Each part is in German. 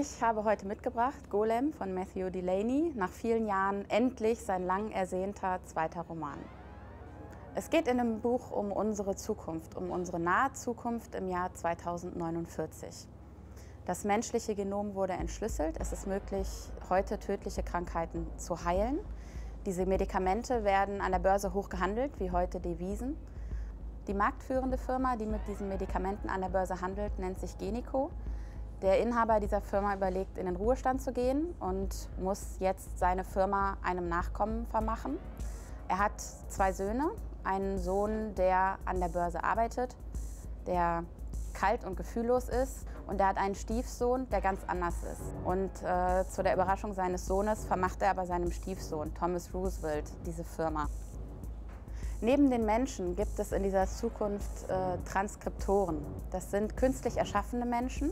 Ich habe heute mitgebracht Golem von Matthew Delaney, nach vielen Jahren endlich sein lang ersehnter zweiter Roman. Es geht in dem Buch um unsere Zukunft, um unsere nahe Zukunft im Jahr 2049. Das menschliche Genom wurde entschlüsselt. Es ist möglich, heute tödliche Krankheiten zu heilen. Diese Medikamente werden an der Börse hoch gehandelt, wie heute Devisen. Die marktführende Firma, die mit diesen Medikamenten an der Börse handelt, nennt sich Genico. Der Inhaber dieser Firma überlegt, in den Ruhestand zu gehen und muss jetzt seine Firma einem Nachkommen vermachen. Er hat zwei Söhne, einen Sohn, der an der Börse arbeitet, der kalt und gefühllos ist, und er hat einen Stiefsohn, der ganz anders ist. Und zu der Überraschung seines Sohnes vermacht er aber seinem Stiefsohn, Thomas Roosevelt, diese Firma. Neben den Menschen gibt es in dieser Zukunft Transkriptoren. Das sind künstlich erschaffene Menschen,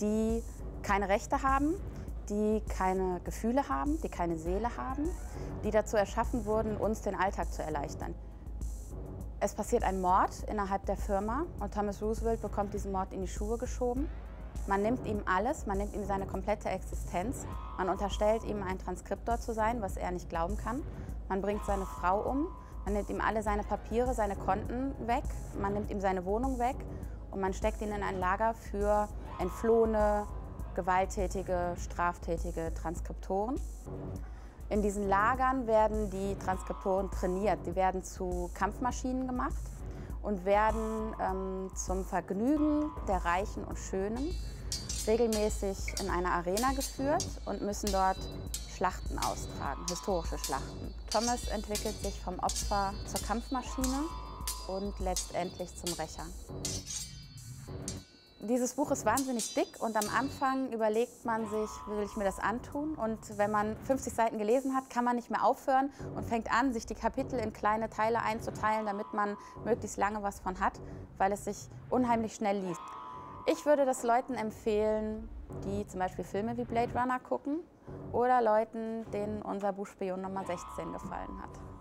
die keine Rechte haben, die keine Gefühle haben, die keine Seele haben, die dazu erschaffen wurden, uns den Alltag zu erleichtern. Es passiert ein Mord innerhalb der Firma und Thomas Roosevelt bekommt diesen Mord in die Schuhe geschoben. Man nimmt ihm alles, man nimmt ihm seine komplette Existenz, man unterstellt ihm, ein Transkriptor zu sein, was er nicht glauben kann. Man bringt seine Frau um, man nimmt ihm alle seine Papiere, seine Konten weg, man nimmt ihm seine Wohnung weg und man steckt ihn in ein Lager für entflohene, gewalttätige, straftätige Transkriptoren. In diesen Lagern werden die Transkriptoren trainiert. Die werden zu Kampfmaschinen gemacht und werden zum Vergnügen der Reichen und Schönen regelmäßig in eine Arena geführt und müssen dort Schlachten austragen, historische Schlachten. Thomas entwickelt sich vom Opfer zur Kampfmaschine und letztendlich zum Rächer. Dieses Buch ist wahnsinnig dick und am Anfang überlegt man sich, will ich mir das antun? Und wenn man 50 Seiten gelesen hat, kann man nicht mehr aufhören und fängt an, sich die Kapitel in kleine Teile einzuteilen, damit man möglichst lange was von hat, weil es sich unheimlich schnell liest. Ich würde das Leuten empfehlen, die zum Beispiel Filme wie Blade Runner gucken oder Leuten, denen unser Buchspione Nummer 16 gefallen hat.